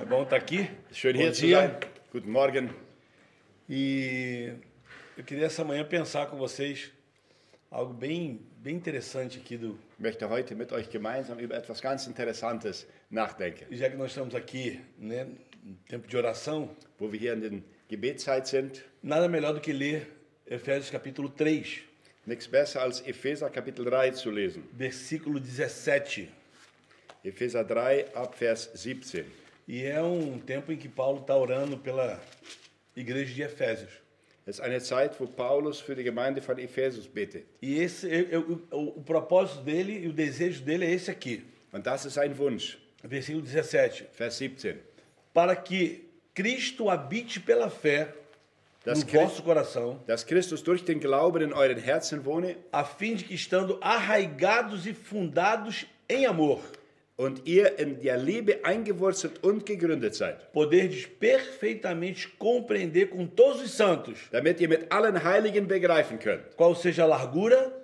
É bom estar aqui. Bom dia. Good morning. E eu queria essa manhã pensar com vocês algo bem interessante aqui do. Möchte heute mit euch gemeinsam über etwas ganz Interessantes nachdenken. E já que nós estamos aqui, né, no tempo de oração, wo wir hier in den Gebetszeit sind, nada melhor do que ler Efésios capítulo 3. Nichts besser als Epheser Kapitel 3 zu lesen. Versículo 17. Efésios 3 ab Vers 17. E é tempo em que Paulo está orando pela igreja de Efésios. Es ist eine Zeit, wo Paulus für die Gemeinde von Ephesus betet. E o propósito dele e o desejo dele é esse aqui. Und das ist ein Wunsch. Versículo 17. Vers 17. Para que Cristo habite pela fé no vosso coração. Dass Christus durch den Glauben in euren Herzen wohne, a fim de que estando arraigados e fundados em amor. Und ihr in der Liebe eingewurzelt und gegründet seid. Poderdes perfeitamente compreender com todos os santos. Damit ihr mit allen Heiligen begreifen könnt. Qual seja a largura,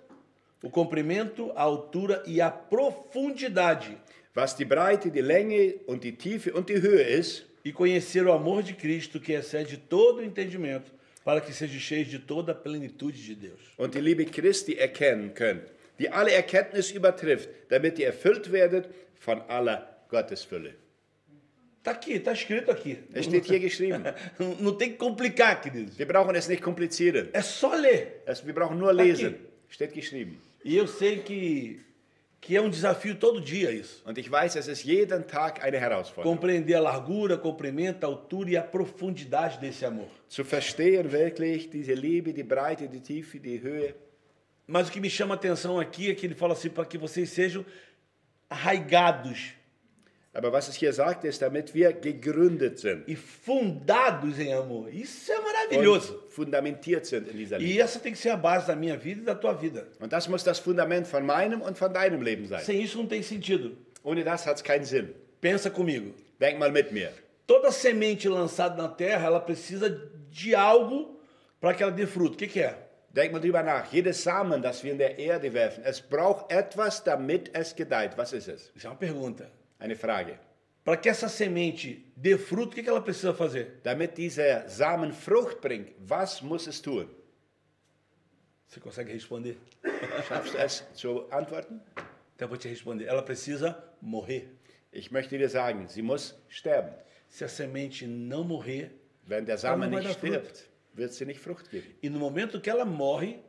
o comprimento, a altura e a profundidade. Was die Breite, die Länge und die Tiefe und die Höhe ist. E conhecer o amor de Cristo que excede todo o entendimento, para que sejam cheios de toda a plenitude de Deus. Und die Liebe Christi erkennen könnt, die alle Erkenntnis übertrifft, damit ihr erfüllt werdet von aller Gottesfülle. Tá aqui, tá escrito aqui. Es steht hier geschrieben. Não tem que complicar, queridos. Wir brauchen es nicht komplizieren. É só ler. Wir brauchen nur lesen. Aqui. Steht geschrieben. E eu sei que é desafio todo dia isso. Und ich weiß, es ist jeden Tag eine Herausforderung. Compreender a largura, comprimento, a altura e a profundidade desse amor. Zu verstehen wirklich diese Liebe, die Breite, die Tiefe, die Höhe. Mas o que me chama a atenção aqui é que ele fala assim, para que vocês sejam arraigados. Aber was es hier sagt, ist, damit wir gegründet sind. E fundados em amor. Isso é maravilhoso. Und fundamentiert sind in dieser Liebe. E essa tem que ser a base da minha vida e da tua vida. Und das muss das Fundament von meinem und von deinem Leben sein. Sem isso não tem sentido. Ohne das hat's keinen Sinn. Pensa comigo. Denk mal mit mir. Toda semente lançada na terra, ela precisa de algo para que ela dê fruto. O que é? Denk mal drüber nach. Jedes Samen, das wir in der Erde werfen, es braucht etwas, damit es gedeiht. Was ist es? Isso é uma pergunta. Eine Frage. Para que essa semente dê fruto, o que ela precisa fazer? Damit dieser Samen Frucht bringt, was muss es tun? Você consegue responder? Schaffst du es zu antworten? Então vou te responder. Ela precisa morrer. Ich möchte dir sagen, sie muss sterben. Se a semente não morrer, wenn der Samen nicht stirbt, wird sie nicht Frucht geben. E no momento que ela morre,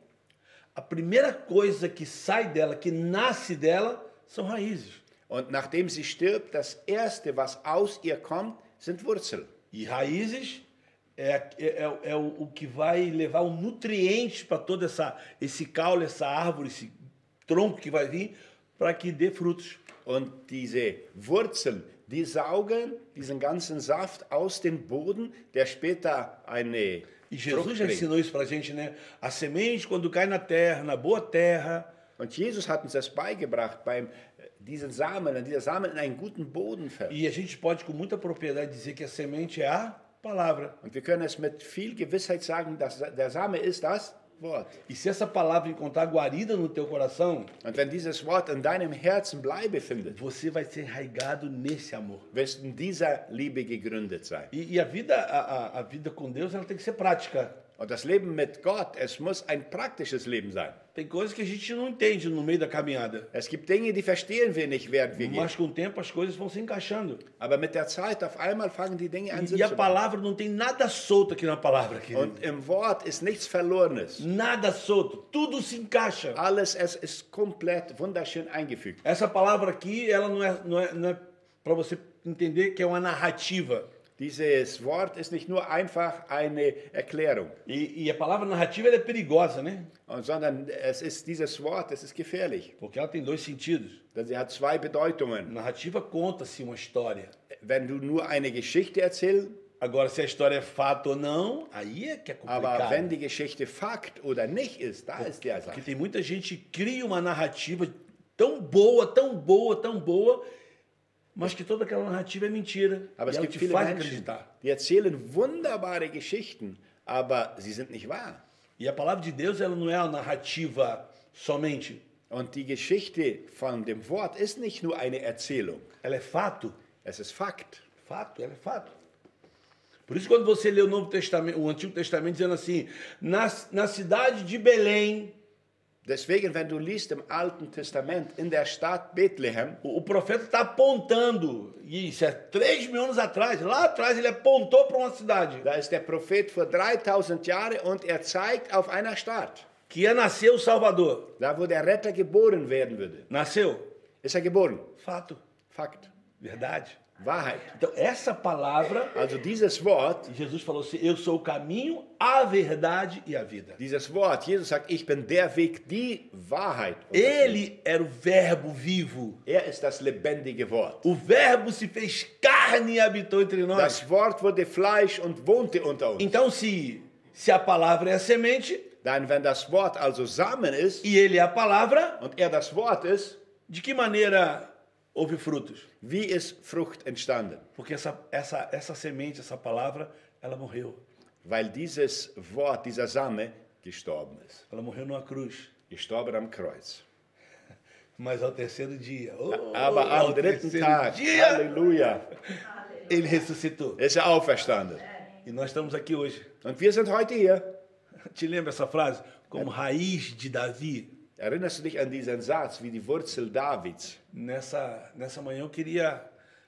a primeira coisa que sai dela, que nasce dela, são raízes. Und nachdem sie stirbt, das erste, was aus ihr kommt, sind Wurzeln. E raízes é o que vai levar o nutriente para toda esse caule, essa árvore, esse tronco que vai vir, para que dê frutos. Und diese Wurzeln, die saugen diesen ganzen Saft aus dem Boden, der später eine. E Jesus já ensinou isso para a gente, né? A semente, quando cai na terra, na boa terra. Und Jesus hat uns das beigebracht, dieser Samen in einen guten Boden fällt. E a gente pode com muita propriedade dizer que a semente é a palavra. Und wir können es mit viel Gewissheit sagen, dass der Same ist das Wort. E se essa palavra encontrar guarida no teu coração, und wenn dieses Wort in deinem Herzen Bleibe findet, você vai ser arraigado nesse amor. Wirst in dieser Liebe gegründet sein. E a vida com Deus, ela tem que ser prática. Und das Leben mit Gott, es muss ein praktisches Leben sein. Tem coisas que a gente não entende no meio da caminhada. Es gibt Dinge, die verstehen wir nicht, während wir gehen. Mas com o tempo as coisas vão se encaixando. Aber mit der Zeit auf einmal fangen die Dinge an sich zu. E a palavra não tem nada solto aqui na palavra, querido. Und im Wort ist nichts verlorenes. Nada solto, tudo se encaixa. Alles es ist komplett wunderschön eingefügt. Essa palavra aqui, ela não é para você entender que é uma narrativa. Dieses Wort ist nicht nur einfach eine Erklärung. E a palavra narrativa é perigosa, né? Sondern dieses Wort, es ist gefährlich. Porque ela tem dois sentidos. Denn sie hat zwei Bedeutungen. Narrativa conta-se uma história. Wenn du nur eine Geschichte erzählst. Agora, se a história é fato ou não, aí é que é complicado. Aber wenn die Geschichte Fakt oder nicht ist, da ist der Sache. Porque tem muita gente que cria uma narrativa tão boa, tão boa, tão boa, mas que toda aquela narrativa é mentira. Aber es gibt viele Menschen, die erzählen wunderbare Geschichten, aber sie sind nicht wahr. E a palavra de Deus, ela não é a narrativa somente. Und die Geschichte von dem Wort ist nicht nur eine Erzählung. Ela é fato. Es ist Fakt. Fato, ela é fato. Por isso, quando você lê o Novo Testamento, o Antigo Testamento, dizendo assim, na cidade de Belém. Deswegen, wenn du liest im Alten Testament, in der Stadt Bethlehem, o profeta está apontando, e isso é 3.000 anos atrás, lá atrás ele apontou para uma cidade. Da ist der Prophet vor 3000 Jahren und zeigt auf einer Stadt. Que ia nascer o Salvador. Da wo der Retter geboren werden würde. Nasceu. Ist er geboren. Fato. Fakt. Verdade. Wahrheit. Então essa palavra, also dieses Wort, Jesus falou assim: eu sou o caminho, a verdade e a vida. Dieses Wort, Jesus sagt, ich bin der Weg, die Wahrheit. Ele era o verbo vivo. Ist das lebendige Wort. O verbo se fez carne e habitou entre nós. Das Wort wurde Fleisch und wohnte unter uns. Então se a palavra é a semente, dann wenn das Wort also Samen ist, e ele é a palavra, und das Wort ist, de que maneira houve frutos? Wie ist Frucht entstanden? Porque essa semente, essa palavra, ela morreu. Weil dieses Wort, dieser Same gestorben ist. Ela morreu numa cruz. Gestorben am Kreuz. Mas ao terceiro dia, aber ao dritten Tag, dia, Halleluja, ele ressuscitou. Er ist auferstanden. E nós estamos aqui hoje. Und wir sind heute hier. Te lembra essa frase? Como raiz de Davi. Erinnerst du dich an diesen Satz, wie die Wurzel Davids? Nessa manhã eu queria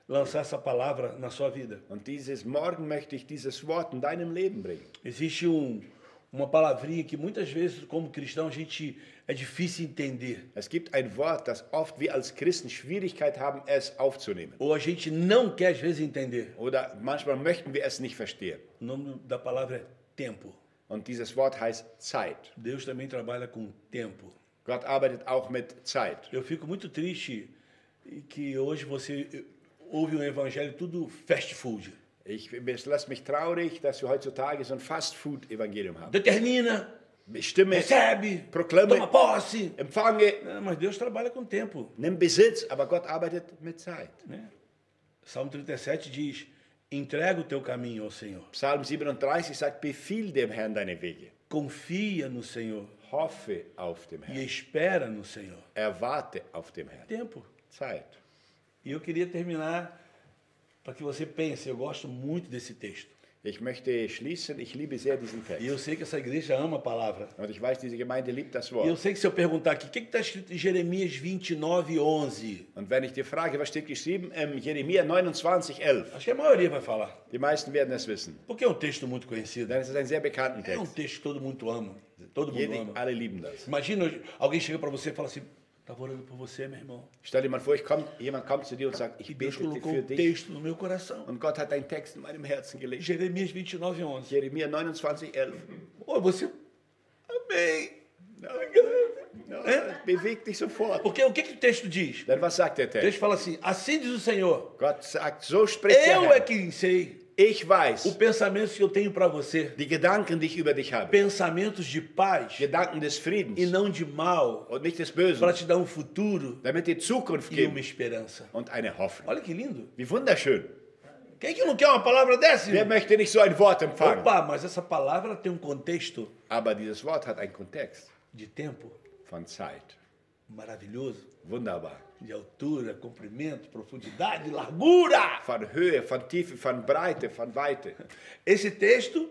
lançar essa palavra na sua vida. Und dieses Morgen möchte ich dieses Wort in deinem Leben bringen. Existe uma palavrinha que muitas vezes como cristão a gente é difícil entender. Es gibt ein Wort, das oft wir als Christen Schwierigkeit haben, es aufzunehmen. Ou a gente não quer às vezes entender. Oder manchmal möchten wir es nicht verstehen. O nome da palavra é tempo. Und dieses Wort heißt Zeit. Deus também trabalha com tempo. Gott arbeitet auch mit Zeit. Eu fico muito triste que hoje você ouve um evangelho tudo fast food. Ich lasse mich traurig, dass wir heutzutage so ein Fast Food Evangelium haben. Determina, bestimme, recebe, proclame, toma posse, empfange. Não, mas Deus trabalha com tempo. Nimm Besitz, aber Gott arbeitet mit Zeit. Né? Salmo 37 diz: entrega o teu caminho ao Senhor. Psalm 37 sagt: befiehl dem Herrn deine Wege. Confia no Senhor. Hoffe auf dem Herrn. E espera no Senhor. Erwarte auf dem Herrn. Tempo. Zeit. E eu queria terminar para que você pense. Eu gosto muito desse texto. Ich möchte schließen. Ich liebe sehr diesen Text. E eu sei que essa igreja ama a palavra. Und ich weiß, diese Gemeinde liebt das Wort. E eu sei que se eu perguntar aqui, o que está escrito em Jeremias 29:11? Und wenn ich dir frage, was steht geschrieben in Jeremia 29:11? Acho que a maioria vai falar. Die meisten werden es wissen. Porque é texto muito conhecido. Denn es ist ein sehr bekannten Text. É texto que todo mundo ama. Todo mundo ama. Alle lieben das. Imagina, alguém chega para você e fala assim: estava orando por você, meu irmão. Stell dir mal vor, jemand kommt zu dir und sagt: ich bete für dich. Texto no meu coração. Und Gott hat einen Text in meinem Herzen gelegt. Jeremias 29:11. Jeremia 29:11. Oh, você amém. Bewegt dich sofort. Porque o que o texto diz? Dann was sagt der Text? Deus fala assim: assim diz o Senhor. Gott sagt: so spricht der Herr. Eu é quem sei. Ich weiß. O pensamento que eu tenho para você. Die Gedanken, die ich über dich habe. Pensamentos de paz. Gedanken des Friedens. E não de mal. Und nicht des Bösen. Para te dar futuro. Damit die Zukunft geben. E uma esperança. Und eine Hoffnung. Olha que lindo. Wie wunderschön. Quem que não quer uma palavra dessa? Wer möchte nicht so ein Wort empfangen? Opa, mas essa palavra tem contexto. Aber dieses Wort hat einen Kontext. De tempo. Von Zeit. Maravilhoso. Wunderbar. De altura, comprimento, profundidade, largura. Von Höhe, von Tiefe, von Breite, von Weite. Esse texto,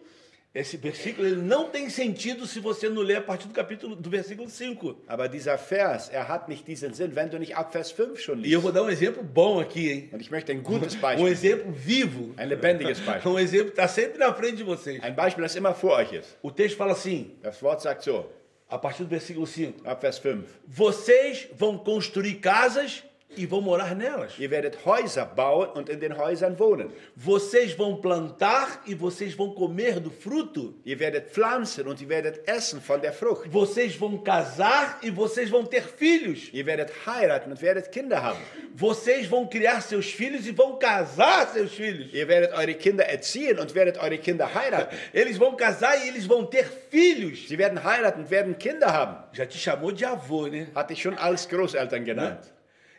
esse versículo, ele não tem sentido se você não ler a partir do versículo 5. Aber dieser Vers, hat nicht diesen Sinn, wenn du nicht ab Vers 5 schon liest. E eu vou dar exemplo bom aqui, hein? Und ich möchte ein gutes Beispiel. Exemplo vivo. Ein lebendiges Beispiel. Exemplo que está sempre na frente de vocês. Ein Beispiel, das immer vor euch ist. O texto fala assim. Das Wort sagt so. A partir do versículo 5. Ab Vers 5. Vocês vão construir casas e vão morar nelas. Ihr werdet Häuser bauen und in den Häusern wohnen. Vocês vão plantar e vocês vão comer do fruto. Ihr werdet pflanzen und ihr werdet essen von der Frucht. Vocês vão casar e vocês vão ter filhos. Ihr werdet heiraten und werdet Kinder haben. Vocês vão criar seus filhos e vão casar seus filhos. Ihr werdet eure Kinder erziehen und werdet eure Kinder heiraten. Eles vão casar e eles vão ter filhos. Sie werden heiraten und werden Kinder haben. Já te chamou de avô, né? Hatte ich schon als Großeltern genannt.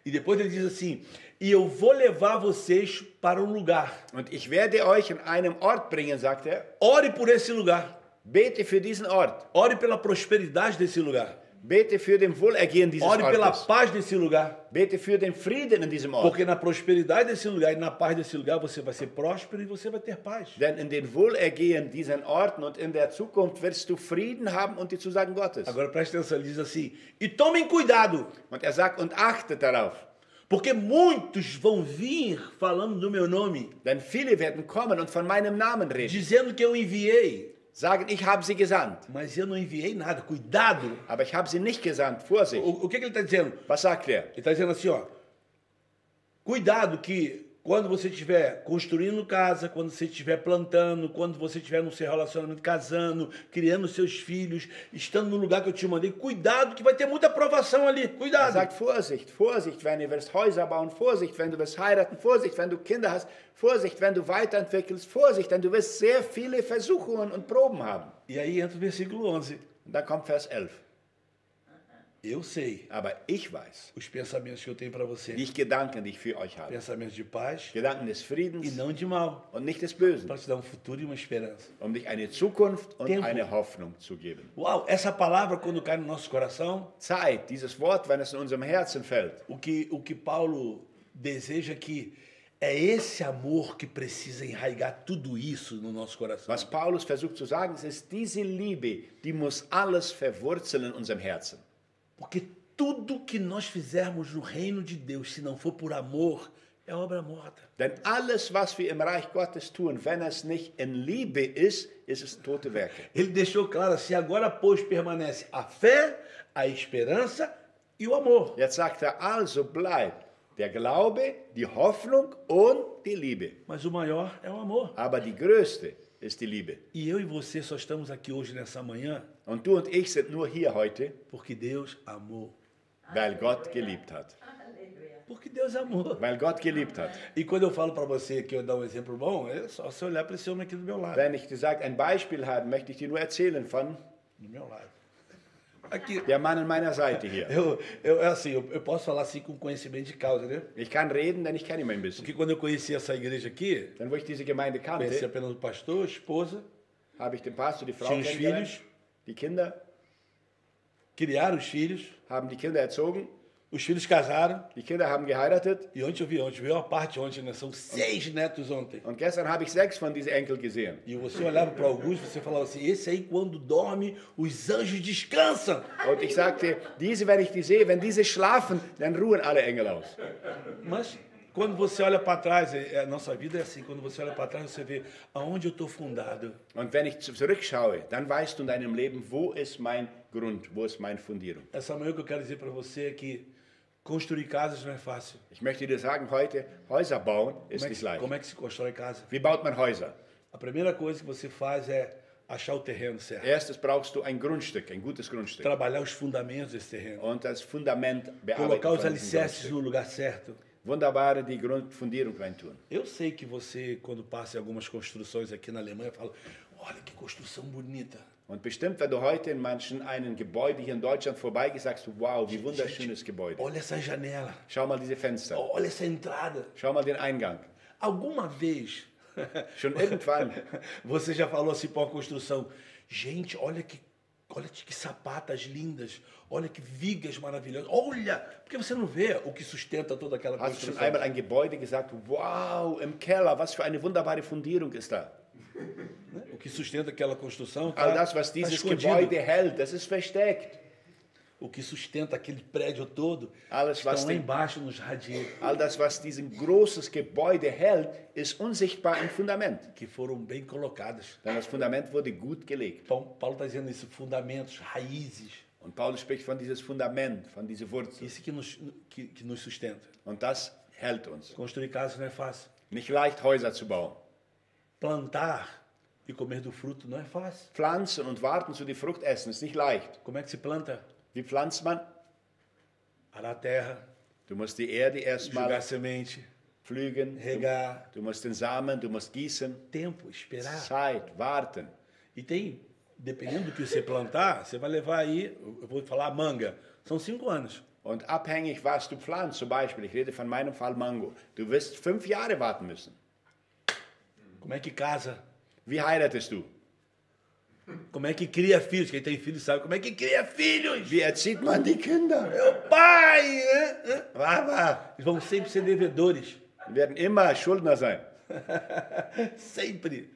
E depois ele diz assim: e eu vou levar vocês para lugar. Und ich werde euch in einem Ort bringen, sagt er. Ore por esse lugar. Bete für diesen Ort. Ore pela prosperidade desse lugar. Bete für den Wohlergehen dieses Ortes. Ore pela paz desse lugar. Bete für den Frieden in diesem Ort. Porque na prosperidade desse lugar e na paz desse lugar você vai ser próspero e você vai ter paz. Denn in den Wohlergehen diesen Orten und in der Zukunft wirst du Frieden haben und die Zusagen Gottes. Agora presta atenção, ele diz assim: e tomem cuidado. Und er sagt, und achtet darauf. Porque muitos vão vir falando do meu nome. Denn viele werden kommen und von meinem Namen reden. Dizendo que eu enviei. Sagen, ich habe sie gesandt. Mas eu não enviei nada. Cuidado. Aber ich habe sie nicht gesandt. Vorsicht. O que ele está dizendo? Was sagt er? Ele está dizendo assim, ó. Cuidado que quando você estiver construindo casa, quando você estiver plantando, quando você estiver no seu relacionamento, casando, criando seus filhos, estando no lugar que eu te mandei, cuidado que vai ter muita provação ali. Cuidado. Er sagt, Vorsicht, Vorsicht, wenn ihr wirst Häuser bauen, Vorsicht, wenn du wirst heiraten, Vorsicht, wenn du Kinder hast, Vorsicht, wenn du weiterentwickelst, Vorsicht, denn du wirst sehr viele Versuchungen und Proben haben. E aí entra o versículo 11. Da kommt Vers 11. Eu sei, aber ich weiß, os pensamentos que eu tenho para você, die Gedanken, die ich für euch habe, pensamentos de paz, Gedanken des Friedens, e não de mal, und nicht des Bösen, para te dar futuro e uma esperança, dich eine Zukunft und eine Hoffnung zu geben. Uau, essa palavra quando cai no nosso coração, Zeit, dieses Wort, wenn es in unserem Herzen fällt, o que Paulo deseja que é esse amor que precisa enraigar tudo isso no nosso coração. Was Paulus versucht zu sagen, es ist diese Liebe, die muss alles verwurzeln in unserem Herzen. Porque tudo que nós fizermos no reino de Deus, se não for por amor, é obra morta. Denn alles, was wir im Reich Gottes tun, wenn es nicht in Liebe ist, ist es tote Werke. Ele deixou claro assim: agora pois permanece a fé, a esperança e o amor. Jetzt sagt er, also bleibt der Glaube, die Hoffnung und die Liebe. Mas o maior é o amor. Aber die größte ist die Liebe. E eu e você só estamos aqui hoje nessa manhã. Und du und ich sind nur hier heute, porque Deus amou. Weil Gott geliebt hat. Porque Deus amou. Weil Gott geliebt hat. E quando eu falo para você que eu dar um exemplo bom, é só você olhar para esse homem aqui do meu lado. Wenn ich dir sage, ein Beispiel haben, möchte ich dir nur erzählen von do meu lado. Aqui. Der Mann an meiner Seite hier. Eu posso falar assim com conhecimento de causa, né? Ich kann reden, denn ich kenne ihn ein bisschen. Porque quando eu conheci essa igreja aqui, dann wo ich diese Gemeinde kannte, conheci apenas o pastor, a esposa, habe ich den Pastor, die Frau kennengelernt, filhos, die Kinder, criaram os filhos, haben die Kinder erzogen, os filhos casaram, die Kinder haben geheiratet. E ontem eu vi uma parte ontem, né? São 6 netos ontem. Und gestern habe ich 6 von diesen Enkel gesehen. E você olhava para alguns, você falava assim: esse aí quando dorme, os anjos descansam. Und ich sagte, diese, wenn ich die sehe, wenn diese schlafen, dann ruhen alle Engel aus. Mas quando você olha para trás, a nossa vida é assim, quando você olha para trás, você vê aonde eu estou fundado. Und wenn ich zurückschaue, dann weißt du in deinem Leben, wo ist mein Grund, wo ist meine Fundierung. Essa manhã o que eu quero dizer para você é que construir casas não é fácil. Ich möchte dir sagen heute, Häuser bauen ist nicht leicht. Como é que se constrói casa? Wie baut man Häuser? A primeira coisa que você faz é achar o terreno certo. Erstes brauchst du ein Grundstück, ein gutes Grundstück. Trabalhar os fundamentos desse terreno. Und das Fundament bearbeiten. Colocar os alicerces no lugar certo. Wunderbare die Grundfundierung reintun. Eu sei que você, quando passa em algumas construções aqui na Alemanha, fala: olha que construção bonita. Und bestimmt, wenn du heute in manchen einem Gebäude hier in Deutschland vorbeigehst, sagst du: wow, wie wunderschönes Gebäude. Olha essa janela. Schau mal diese Fenster. Olha essa entrada. Schau mal den Eingang. Alguma vez, schon irgendwann, você já falou assim para uma construção: gente, olha que sapatas lindas, olha que vigas maravilhosas, olha, porque você não vê o que sustenta toda aquela construção. Hast du einmal ein Gebäude gesagt: wow, im Keller, was für eine wunderbare Fundierung ist da. O que sustenta aquela construção tá, all das, was dieses Gebäude hält, das ist versteckt. O que sustenta aquele prédio todo, alles, was lá embaixo nos radiantes. All das, was diesen großes Gebäude hält, ist unsichtbar im Fundament. Que foram bem colocadas. Denn das Fundament wurde gut gelegt. Paulo está dizendo isso, fundamentos, raízes. Und Paulus spricht von dieses Fundament, von diese Wurzel. Isso que nos sustenta. Und das hält uns. Construir casas não é fácil. Nicht leicht Häuser zu bauen. Plantar e comer do fruto não é fácil. Pflanzen und warten zu die Frucht essen ist nicht leicht. Como é que se planta? Wie pflanzt man? Arar a terra. Du musst die Erde erstmal jogar semente, pflügen, regar. Du musst den Samen, du musst gießen. Tempo, esperar. Zeit, warten. E tem, dependendo do que você plantar, você vai levar aí, eu vou falar manga, são 5 anos. Und abhängig was du pflanzt, zum Beispiel, ich rede von meinem Fall Mango, du wirst 5 Jahre warten müssen. Como é que casa? Wie heiratest du? Como é que cria filhos? Quem tem filho sabe como é que cria filhos. Meu pai! Hein? Vá. Eles vão sempre ser devedores. Sempre.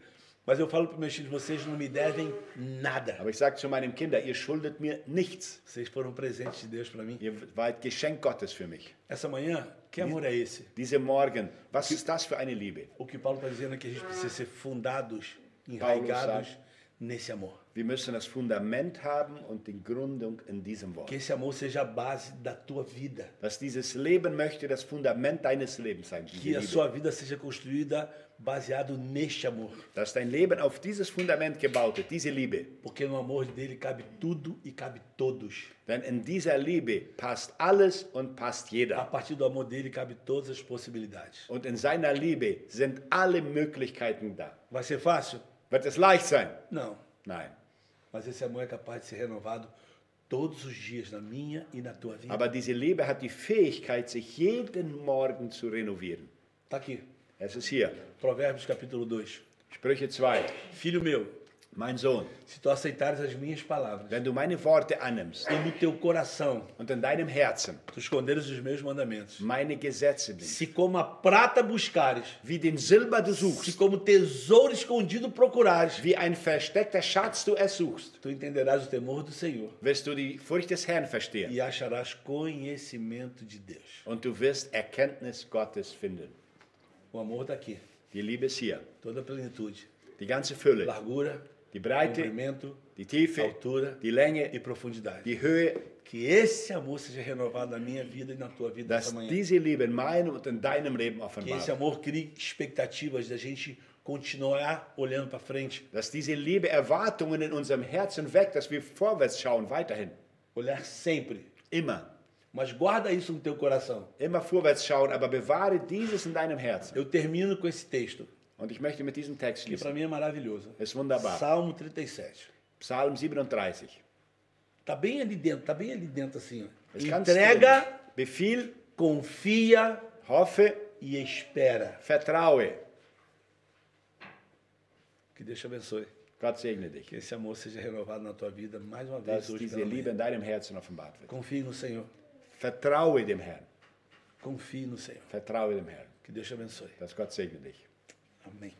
Mas eu falo para meus filhos, vocês não me devem nada. Aber ich sage zu meinen Kindern, ihr schuldet mir nichts. Vocês foram presentes de Deus para mim. Ihr wart Geschenk Gottes für mich. Essa manhã, que amor é esse? Diese Morgen, was ist das für eine Liebe? O que Paulo está dizendo é que a gente precisa ser fundados, enraigados nesse amor. Wir müssen das Fundament haben und die Gründung in diesem Wort. Que esse amor seja a base da tua vida. Dass dieses Leben möchte das Fundament deines Lebens sein. Que a sua vida seja construída baseado neste amor. Dass dein Leben auf dieses Fundament gebaut wird, diese Liebe. Porque no amor dele cabe tudo e cabe todos. Denn in dieser Liebe passt alles und passt jeder. A partir do amor dele cabe todas as possibilidades. Und in seiner Liebe sind alle Möglichkeiten da. Vai ser fácil? Wird es leicht sein? Não. Nein. Mas esse amor é capaz de ser renovado todos os dias na minha e na tua vida. Aber diese Liebe hat die Fähigkeit, sich jeden Morgen zu renovieren. Tá aqui. Es ist hier. Provérbios capítulo 2. Sprüche 2. Filho meu, mein Sohn, se tu aceitares as minhas palavras, wenn du meine Worte annimmst, e no teu coração, und in deinem Herzen, tu esconderes os meus mandamentos, meine Gesetze bist, se como a prata buscares, wie den Silber du suchst, se como tesouro escondido procurares, wie ein versteckter Schatz du es suchst, tu entenderás o temor do Senhor, wirst du die Furcht des Herrn verstehen, e acharás conhecimento de Deus, und du wirst Erkenntnis Gottes finden. O amor está aqui. Die Liebe ist hier. Toda a plenitude. Die ganze Fülle. Largura, die Breite, die Tiefe, altura, die Länge e profundidade. Die Höhe. Que esse amor seja renovado na minha vida e na tua vida essa manhã. Diese Liebe in meinem und in deinem Leben offenbar. Que esse amor crie expectativas da gente continuar olhando para frente. Dass diese Liebe Erwartungen in unserem Herzen weckt, dass wir vorwärts schauen weiterhin. Olhar sempre. Immer. Mas guarda isso no teu coração. Immer vorwärts schauen, aber bewahre dieses in deinem Herzen. Eu termino com esse texto. Und ich möchte mit diesem Text schließen. Que para mim é maravilhoso. Es wunderbar. Salmo 37. Psalm 37. Tá bem ali dentro assim. Entrega, befehl, confia, hoffe e espera. Vertraue. Que Deus te abençoe. Gott segne dich. Que esse amor seja renovado na tua vida mais uma vez hoje. Diese Liebe in deinem Herzen offenbart wird. Confie no Senhor. Vertraue dem Herrn. Confie no Senhor. Vertraue dem Herrn. Que Deus te abençoe. Dass Gott segne dich. Amém.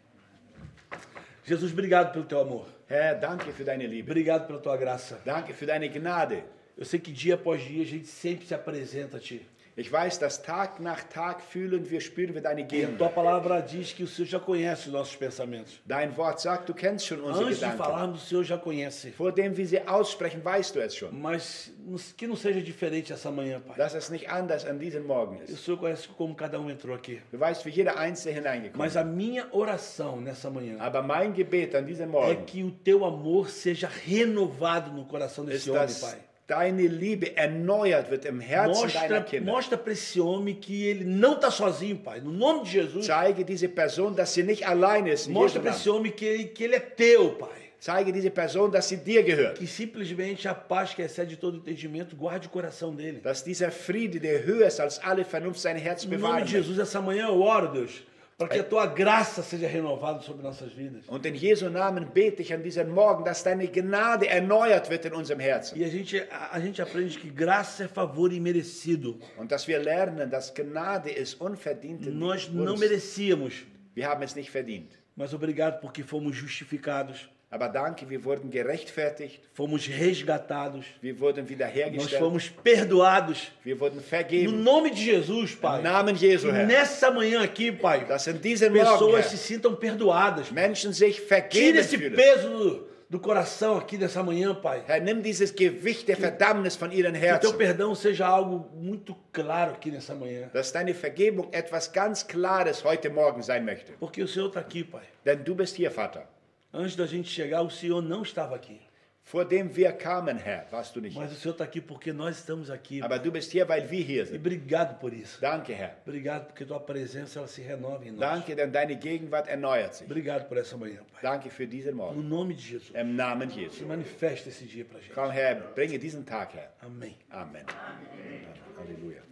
Jesus, obrigado pelo teu amor. Herr, danke für deine Liebe. Obrigado pela tua graça. Danke für deine Gnade. Eu sei que dia após dia a gente sempre se apresenta a ti. Ich weiß, dass Tag nach Tag fühlen wir, spüren wir deine Gegenwart. Tua palavra diz que o Senhor já conhece os nossos pensamentos. Dein Wort sagt, du kennst schon unsere Gedanken. Antes de falarmos, o Senhor já conhece. Vor dem, wie sie aussprechen, weißt du es schon. Mas que não seja diferente essa manhã, Pai. Dass es nicht anders an diesem Morgen ist. O Senhor conhece como cada entrou aqui. Du weißt, wie jeder Einzelne hineingekommen. Mas a minha oração nessa manhã. Aber mein Gebet an diesem Morgen. É que o teu amor seja renovado no coração desse homem, Pai. Deine Liebe erneuert wird im Herzen deiner Kinder. Mostra para esse homem que ele não está sozinho, Pai. No nome de Jesus. Zeige diese Person, dass sie nicht alleine ist. Mostra para esse homem que ele é teu, Pai. Zeige diese Person, dass sie dir gehört. Que simplesmente a paz que excede todo entendimento guarde o coração dele. Dass dieser Friede, der höher ist als alle Vernunft, sein Herz bewahrt. No nome de Jesus, essa manhã eu oro, Deus, para que a tua graça seja renovada sobre nossas vidas. Und in Jesu Namen bete ich an diesem Morgen, dass deine Gnade erneuert wird in unserem Herzen. E a gente aprende que graça é favor imerecido. Und dass wir lernen, dass Gnade ist unverdient. Nós não merecíamos. Wir haben es nicht verdient. Mas obrigado porque fomos justificados. Aber danke, wir wurden gerechtfertigt. Fomos resgatados. Wir wurden wiederhergestellt. Nós fomos perdoados. Wir wurden vergeben. No nome de Jesus, Pai. Im Namen Jesu, Herr. Nessa manhã aqui, Pai, dass in diesem Morgen, pessoas se sintam perdoadas. Menschen sich vergeben fühlen. Tira esse peso do coração aqui dessa manhã, Pai. Herr, nimm dieses Gewicht der Verdammnis von ihren Herzen. Que teu perdão seja algo muito claro aqui nessa manhã. Dass deine Vergebung etwas ganz Klares heute Morgen sein möchte. Porque o Senhor está aqui, Pai. Denn du bist hier, Vater. Antes da gente chegar, o Senhor não estava aqui. Vor dem wir kamen, Herr, warst du nicht. Mas o Senhor está aqui porque nós estamos aqui. Aber du bist hier, weil wir hier sind. E obrigado por isso. Danke, Herr. Obrigado porque tua presença ela se renova em nós. Danke, denn deine Gegenwart erneuert sich. Obrigado por essa manhã, Pai. Danke für diesen Morgen. No nome de Jesus. Im Namen Jesu. Se manifesta esse dia para a gente. Komm, Herr, bringe diesen Tag, Herr. Amém. Amém. Aleluia.